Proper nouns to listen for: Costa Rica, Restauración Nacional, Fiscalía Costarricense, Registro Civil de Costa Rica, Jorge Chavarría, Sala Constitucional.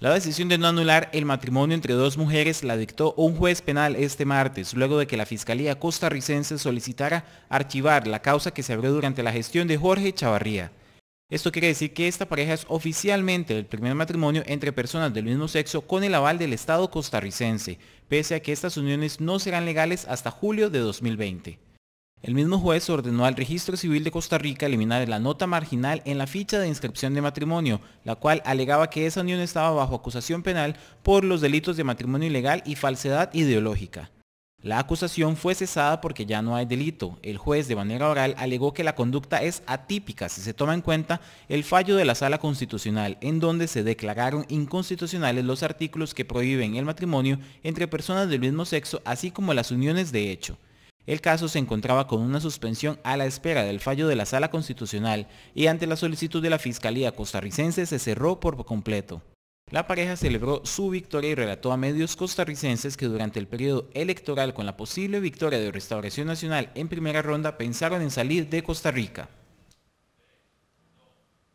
La decisión de no anular el matrimonio entre dos mujeres la dictó un juez penal este martes, luego de que la Fiscalía Costarricense solicitara archivar la causa que se abrió durante la gestión de Jorge Chavarría. Esto quiere decir que esta pareja es oficialmente el primer matrimonio entre personas del mismo sexo con el aval del Estado costarricense, pese a que estas uniones no serán legales hasta julio de 2020. El mismo juez ordenó al Registro Civil de Costa Rica eliminar la nota marginal en la ficha de inscripción de matrimonio, la cual alegaba que esa unión estaba bajo acusación penal por los delitos de matrimonio ilegal y falsedad ideológica. La acusación fue cesada porque ya no hay delito. El juez, de manera oral, alegó que la conducta es atípica si se toma en cuenta el fallo de la Sala Constitucional, en donde se declararon inconstitucionales los artículos que prohíben el matrimonio entre personas del mismo sexo, así como las uniones de hecho. El caso se encontraba con una suspensión a la espera del fallo de la Sala Constitucional y ante la solicitud de la Fiscalía Costarricense se cerró por completo. La pareja celebró su victoria y relató a medios costarricenses que durante el periodo electoral, con la posible victoria de Restauración Nacional en primera ronda, pensaron en salir de Costa Rica.